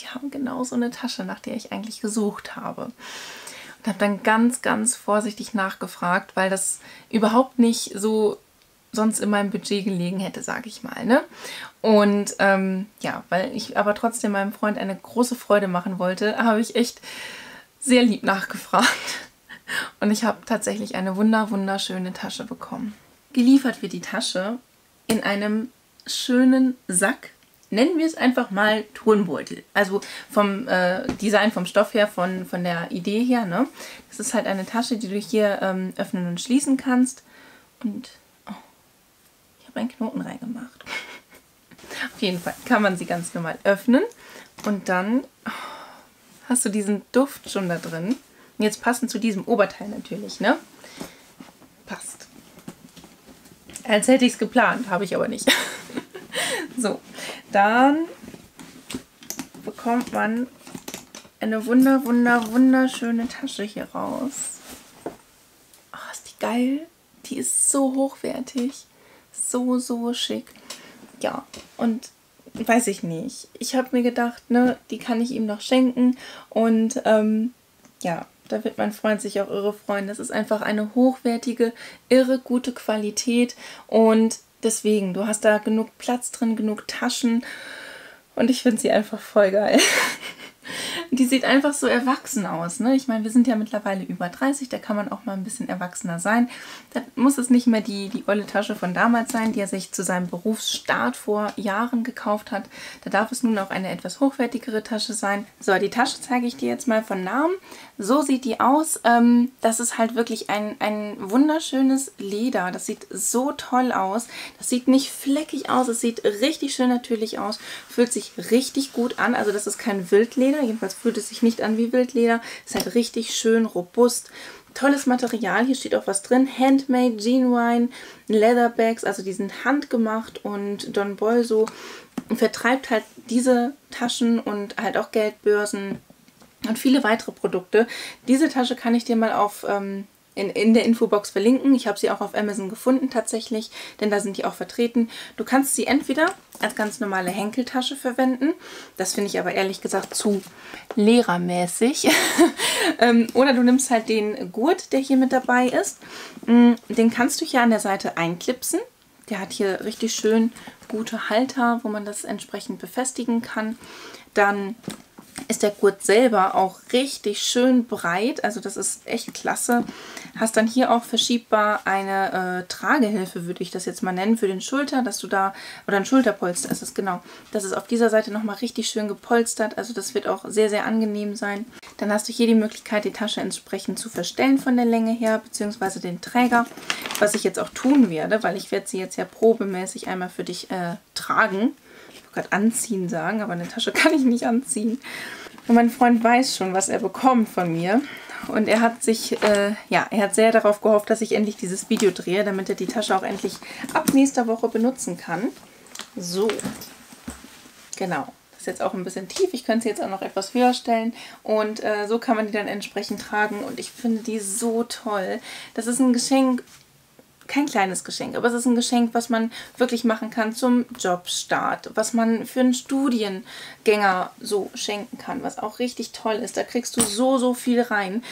die haben genau so eine Tasche, nach der ich eigentlich gesucht habe. Und habe dann ganz, ganz vorsichtig nachgefragt, weil das überhaupt nicht so sonst in meinem Budget gelegen hätte, sage ich mal, ne? Und ja, weil ich aber trotzdem meinem Freund eine große Freude machen wollte, habe ich echt sehr lieb nachgefragt. Und ich habe tatsächlich eine wunderschöne Tasche bekommen. Geliefert wird die Tasche in einem schönen Sack. Nennen wir es einfach mal Turnbeutel. Also vom Design, vom Stoff her, von der Idee her. Ne? Das ist halt eine Tasche, die du hier öffnen und schließen kannst. Und oh, ich habe einen Knoten reingemacht. Auf jeden Fall kann man sie ganz normal öffnen. Und dann hast du diesen Duft schon da drin. Und jetzt passend zu diesem Oberteil natürlich. Ne? Passt. Als hätte ich es geplant, habe ich aber nicht. So, dann bekommt man eine wunderschöne Tasche hier raus. Oh, ist die geil. Die ist so hochwertig. So schick. Ja, und weiß ich nicht. Ich habe mir gedacht, ne, die kann ich ihm noch schenken. Und ja, da wird mein Freund sich auch irre freuen. Das ist einfach eine hochwertige, irre gute Qualität. Und deswegen, du hast da genug Platz drin, genug Taschen, und ich finde sie einfach voll geil. Die sieht einfach so erwachsen aus, ne? Ich meine, wir sind ja mittlerweile über 30, da kann man auch mal ein bisschen erwachsener sein. Da muss es nicht mehr die olle Tasche von damals sein, die er sich zu seinem Berufsstart vor Jahren gekauft hat. Da darf es nun auch eine etwas hochwertigere Tasche sein. So, die Tasche zeige ich dir jetzt mal von Namen. So sieht die aus. Das ist halt wirklich ein wunderschönes Leder. Das sieht so toll aus. Das sieht nicht fleckig aus, es sieht richtig schön natürlich aus. Fühlt sich richtig gut an, also das ist kein Wildleder. Jedenfalls fühlt es sich nicht an wie Wildleder. Ist halt richtig schön robust. Tolles Material. Hier steht auch was drin. Handmade, Genuine, Leatherbags. Also die sind handgemacht. Und Donbolso vertreibt halt diese Taschen und halt auch Geldbörsen und viele weitere Produkte. Diese Tasche kann ich dir mal auf in der Infobox verlinken. Ich habe sie auch auf Amazon gefunden tatsächlich, denn da sind die auch vertreten. Du kannst sie entweder als ganz normale Henkeltasche verwenden, das finde ich aber ehrlich gesagt zu lehrermäßig, oder du nimmst halt den Gurt, der hier mit dabei ist. Den kannst du hier an der Seite einklipsen. Der hat hier richtig schön gute Halter, wo man das entsprechend befestigen kann. Dann ist der Gurt selber auch richtig schön breit, also das ist echt klasse. Hast dann hier auch verschiebbar eine Tragehilfe, würde ich das jetzt mal nennen, für den Schulter, dass du da, oder ein Schulterpolster ist es, genau. Das ist auf dieser Seite nochmal richtig schön gepolstert, also das wird auch sehr, sehr angenehm sein. Dann hast du hier die Möglichkeit, die Tasche entsprechend zu verstellen von der Länge her, beziehungsweise den Träger, was ich jetzt auch tun werde, weil ich werde sie jetzt ja probemäßig einmal für dich tragen. Gerade anziehen sagen, aber eine Tasche kann ich nicht anziehen. Und mein Freund weiß schon, was er bekommt von mir. Und er hat sich, ja, er hat sehr darauf gehofft, dass ich endlich dieses Video drehe, damit er die Tasche auch endlich ab nächster Woche benutzen kann. So, genau. Das ist jetzt auch ein bisschen tief. Ich könnte sie jetzt auch noch etwas höher stellen. Und so kann man die dann entsprechend tragen. Und ich finde die so toll. Das ist ein Geschenk. Kein kleines Geschenk, aber es ist ein Geschenk, was man wirklich machen kann zum Jobstart, was man für einen Studiengänger so schenken kann, was auch richtig toll ist. Da kriegst du so viel rein.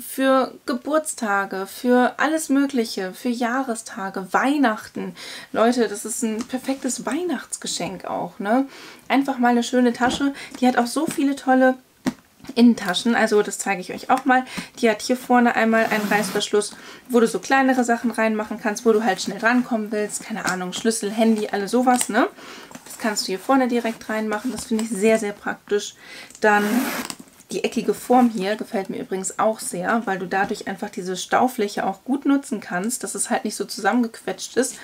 Für Geburtstage, für alles Mögliche, für Jahrestage, Weihnachten. Leute, das ist ein perfektes Weihnachtsgeschenk auch, ne? Einfach mal eine schöne Tasche. Die hat auch so viele tolle Innentaschen, also das zeige ich euch auch mal. Die hat hier vorne einmal einen Reißverschluss, wo du so kleinere Sachen reinmachen kannst, wo du halt schnell rankommen willst. Keine Ahnung, Schlüssel, Handy, alle sowas, ne? Das kannst du hier vorne direkt reinmachen. Das finde ich sehr, sehr praktisch. Dann die eckige Form hier gefällt mir übrigens auch sehr, weil du dadurch einfach diese Staufläche auch gut nutzen kannst, dass es halt nicht so zusammengequetscht ist.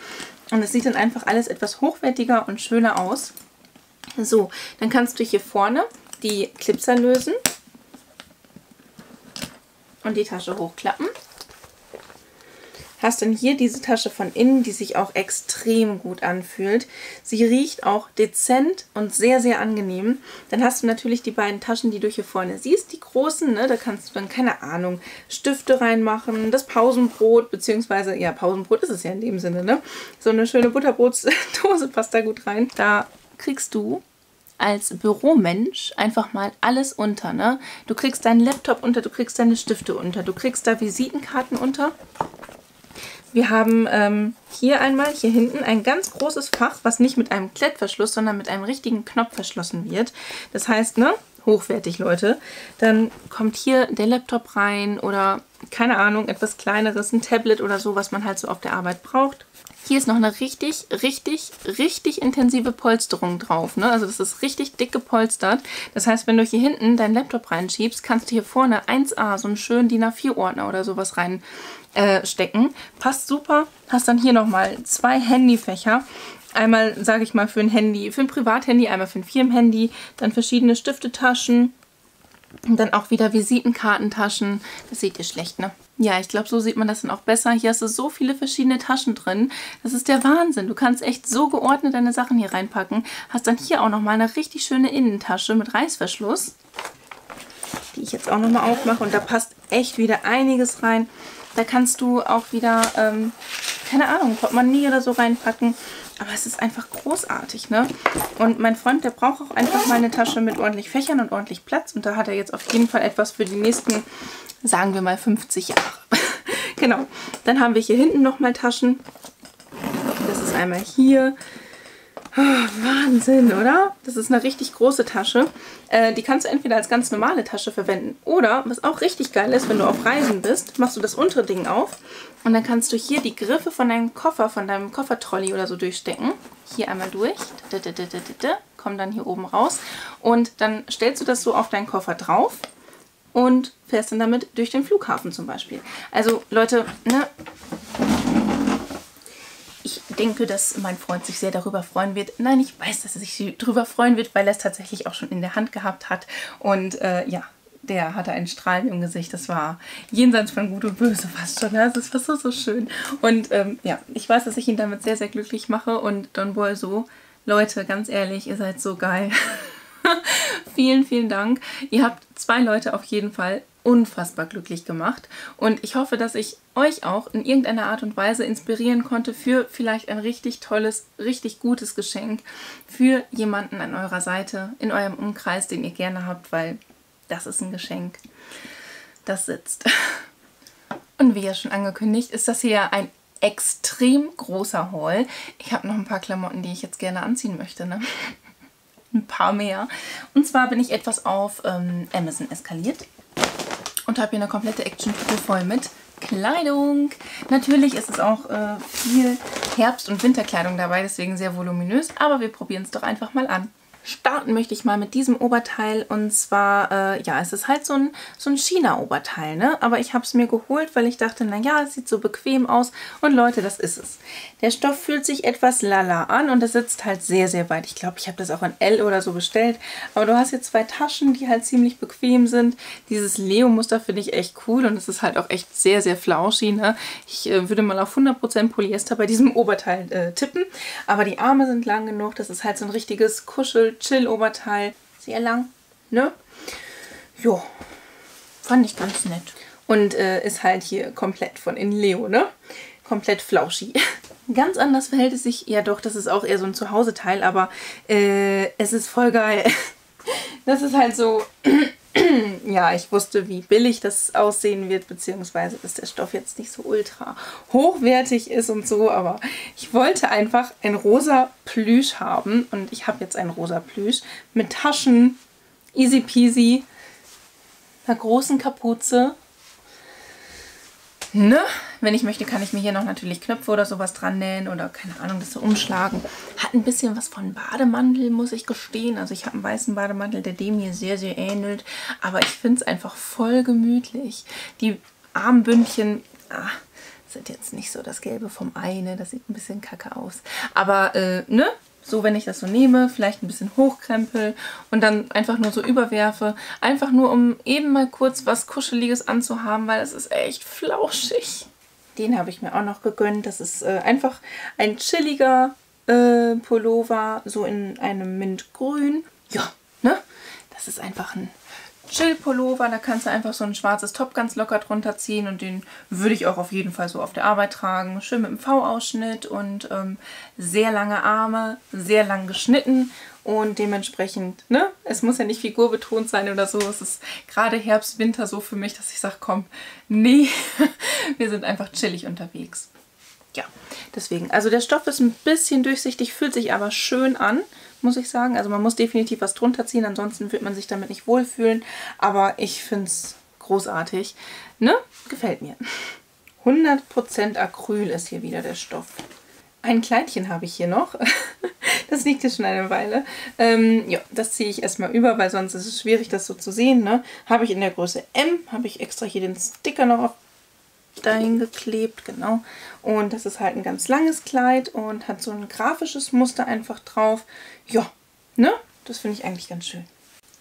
Und es sieht dann einfach alles etwas hochwertiger und schöner aus. So, dann kannst du hier vorne die Clipser lösen und die Tasche hochklappen. Hast dann hier diese Tasche von innen, die sich auch extrem gut anfühlt. Sie riecht auch dezent und sehr, sehr angenehm. Dann hast du natürlich die beiden Taschen, die du hier vorne siehst, die großen, ne? Da kannst du dann, keine Ahnung, Stifte reinmachen, das Pausenbrot, beziehungsweise, ja, Pausenbrot ist es ja in dem Sinne, ne? So eine schöne Butterbrotdose passt da gut rein. Da kriegst du als Büromensch einfach mal alles unter, ne? Du kriegst deinen Laptop unter, du kriegst deine Stifte unter, du kriegst da Visitenkarten unter. Wir haben hier einmal, hier hinten, ein ganz großes Fach, was nicht mit einem Klettverschluss, sondern mit einem richtigen Knopf verschlossen wird. Das heißt, ne, hochwertig, Leute. Dann kommt hier der Laptop rein oder, keine Ahnung, etwas Kleineres, ein Tablet oder so, was man halt so auf der Arbeit braucht. Hier ist noch eine richtig intensive Polsterung drauf, ne? Also das ist richtig dick gepolstert. Das heißt, wenn du hier hinten deinen Laptop reinschiebst, kannst du hier vorne 1A so einen schönen DIN A4-Ordner oder sowas reinstecken. Passt super. Hast dann hier nochmal 2 Handyfächer. Einmal, sage ich mal, für ein Handy, für ein Privathandy, einmal für ein Firmenhandy, dann verschiedene Stiftetaschen. Und dann auch wieder Visitenkartentaschen. Das seht ihr schlecht, ne? Ja, ich glaube, so sieht man das dann auch besser. Hier hast du so viele verschiedene Taschen drin. Das ist der Wahnsinn. Du kannst echt so geordnet deine Sachen hier reinpacken. Hast dann hier auch nochmal eine richtig schöne Innentasche mit Reißverschluss, die ich jetzt auch nochmal aufmache. Und da passt echt wieder einiges rein. Da kannst du auch wieder, keine Ahnung, Portemonnaie oder so reinpacken. Aber es ist einfach großartig, ne? Und mein Freund, der braucht auch einfach mal eine Tasche mit ordentlich Fächern und ordentlich Platz. Und da hat er jetzt auf jeden Fall etwas für die nächsten, sagen wir mal, 50 Jahre. Genau. Dann haben wir hier hinten nochmal Taschen. Das ist einmal hier. Oh, Wahnsinn, oder? Das ist eine richtig große Tasche. Die kannst du entweder als ganz normale Tasche verwenden oder, was auch richtig geil ist, wenn du auf Reisen bist, machst du das untere Ding auf und dann kannst du hier die Griffe von deinem Koffer, von deinem Koffertrolley oder so durchstecken. Hier einmal durch, kommen dann hier oben raus und dann stellst du das so auf deinen Koffer drauf und fährst dann damit durch den Flughafen zum Beispiel. Also Leute, ne? Ich denke, dass mein Freund sich sehr darüber freuen wird. Nein, ich weiß, dass er sich darüber freuen wird, weil er es tatsächlich auch schon in der Hand gehabt hat. Und ja, der hatte einen Strahlen im Gesicht. Das war jenseits von Gut und Böse fast schon. Das ist fast so, so schön. Und ja, ich weiß, dass ich ihn damit sehr, sehr glücklich mache. Und Donbolso, Leute, ganz ehrlich, ihr seid so geil. Vielen, vielen Dank. Ihr habt 2 Leute auf jeden Fall unfassbar glücklich gemacht und ich hoffe, dass ich euch auch in irgendeiner Art und Weise inspirieren konnte für vielleicht ein richtig tolles, richtig gutes Geschenk für jemanden an eurer Seite, in eurem Umkreis, den ihr gerne habt, weil das ist ein Geschenk, das sitzt. Und wie ja schon angekündigt, ist das hier ein extrem großer Haul. Ich habe noch ein paar Klamotten, die ich jetzt gerne anziehen möchte, ne? Ein paar mehr. Und zwar bin ich etwas auf Amazon eskaliert. Und habe hier eine komplette Action-Tüte voll mit Kleidung. Natürlich ist es auch viel Herbst- und Winterkleidung dabei, deswegen sehr voluminös. Aber wir probieren es doch einfach mal an. Starten möchte ich mal mit diesem Oberteil und zwar, ja, es ist halt so ein China-Oberteil, ne? Aber ich habe es mir geholt, weil ich dachte, naja, es sieht so bequem aus und Leute, das ist es. Der Stoff fühlt sich etwas lala an und es sitzt halt sehr, sehr weit. Ich glaube, ich habe das auch in L oder so bestellt, aber du hast jetzt 2 Taschen, die halt ziemlich bequem sind. Dieses Leo-Muster finde ich echt cool und es ist halt auch echt sehr, sehr flauschig, ne? Ich würde mal auf 100% Polyester bei diesem Oberteil tippen, aber die Arme sind lang genug, das ist halt so ein richtiges Kuschel Chill-Oberteil. Sehr lang, ne? Jo, fand ich ganz nett. Und ist halt hier komplett von in Leo, ne? Komplett flauschig. Ganz anders verhält es sich, ja doch, das ist auch eher so ein Zuhause-Teil, aber es ist voll geil. Das ist halt so, ja, ich wusste, wie billig das aussehen wird, beziehungsweise dass der Stoff jetzt nicht so ultra hochwertig ist und so, aber ich wollte einfach ein rosa Plüsch haben und ich habe jetzt ein rosa Plüsch mit Taschen, easy peasy, einer großen Kapuze. Ne? Wenn ich möchte, kann ich mir hier noch natürlich Knöpfe oder sowas dran nähen oder keine Ahnung, das so umschlagen. Hat ein bisschen was von Bademantel, muss ich gestehen. Also ich habe einen weißen Bademantel, der dem hier sehr, sehr ähnelt. Aber ich finde es einfach voll gemütlich. Die Armbündchen sind jetzt nicht so das Gelbe vom Ei, ne? Das sieht ein bisschen kacke aus. Aber, ne? So, wenn ich das so nehme, vielleicht ein bisschen hochkrempel und dann einfach nur so überwerfe. Einfach nur, um eben mal kurz was Kuscheliges anzuhaben, weil es ist echt flauschig. Den habe ich mir auch noch gegönnt. Das ist einfach ein chilliger Pullover, so in einem Mintgrün. Ja, ne? Das ist einfach ein Chill-Pullover. Da kannst du einfach so ein schwarzes Top ganz locker drunter ziehen. Und den würde ich auch auf jeden Fall so auf der Arbeit tragen. Schön mit einem V-Ausschnitt und sehr lange Arme, sehr lang geschnitten. Und dementsprechend, ne, es muss ja nicht figurbetont sein oder so. Es ist gerade Herbst, Winter so für mich, dass ich sage, komm, nee, wir sind einfach chillig unterwegs. Ja, deswegen. Also der Stoff ist ein bisschen durchsichtig, fühlt sich aber schön an, muss ich sagen. Also man muss definitiv was drunter ziehen, ansonsten wird man sich damit nicht wohlfühlen. Aber ich finde es großartig. Ne? Gefällt mir. 100% Acryl ist hier wieder der Stoff. Ein Kleidchen habe ich hier noch. Das liegt hier schon eine Weile. Ja, das ziehe ich erstmal über, weil sonst ist es schwierig, das so zu sehen. Ne? Habe ich in der Größe M, habe ich extra hier den Sticker noch auf dahin geklebt, genau. Und das ist halt ein ganz langes Kleid und hat so ein grafisches Muster einfach drauf. Ja, ne? Das finde ich eigentlich ganz schön.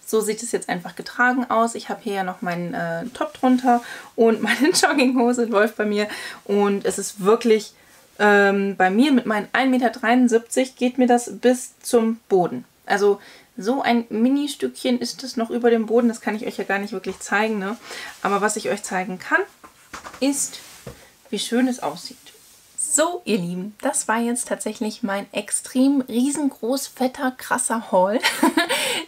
So sieht es jetzt einfach getragen aus. Ich habe hier ja noch meinen Top drunter und meine Jogginghose läuft bei mir. Und es ist wirklich, bei mir mit meinen 1,73 m geht mir das bis zum Boden. Also so ein Mini-Stückchen ist das noch über dem Boden. Das kann ich euch ja gar nicht wirklich zeigen, ne? Aber was ich euch zeigen kann, ist, wie schön es aussieht. So, ihr Lieben, das war jetzt tatsächlich mein extrem riesengroß, fetter, krasser Haul.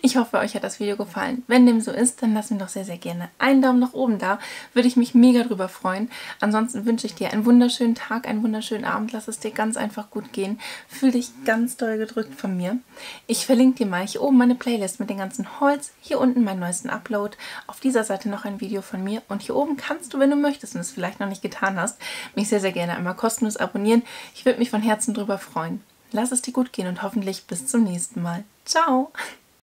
Ich hoffe, euch hat das Video gefallen. Wenn dem so ist, dann lasst mir doch sehr, sehr gerne einen Daumen nach oben da. Würde ich mich mega drüber freuen. Ansonsten wünsche ich dir einen wunderschönen Tag, einen wunderschönen Abend. Lass es dir ganz einfach gut gehen. Fühl dich ganz doll gedrückt von mir. Ich verlinke dir mal hier oben meine Playlist mit den ganzen Hauls. Hier unten meinen neuesten Upload. Auf dieser Seite noch ein Video von mir. Und hier oben kannst du, wenn du möchtest und es vielleicht noch nicht getan hast, mich sehr, sehr gerne einmal kostenlos abonnieren. Ich würde mich von Herzen drüber freuen. Lass es dir gut gehen und hoffentlich bis zum nächsten Mal. Ciao!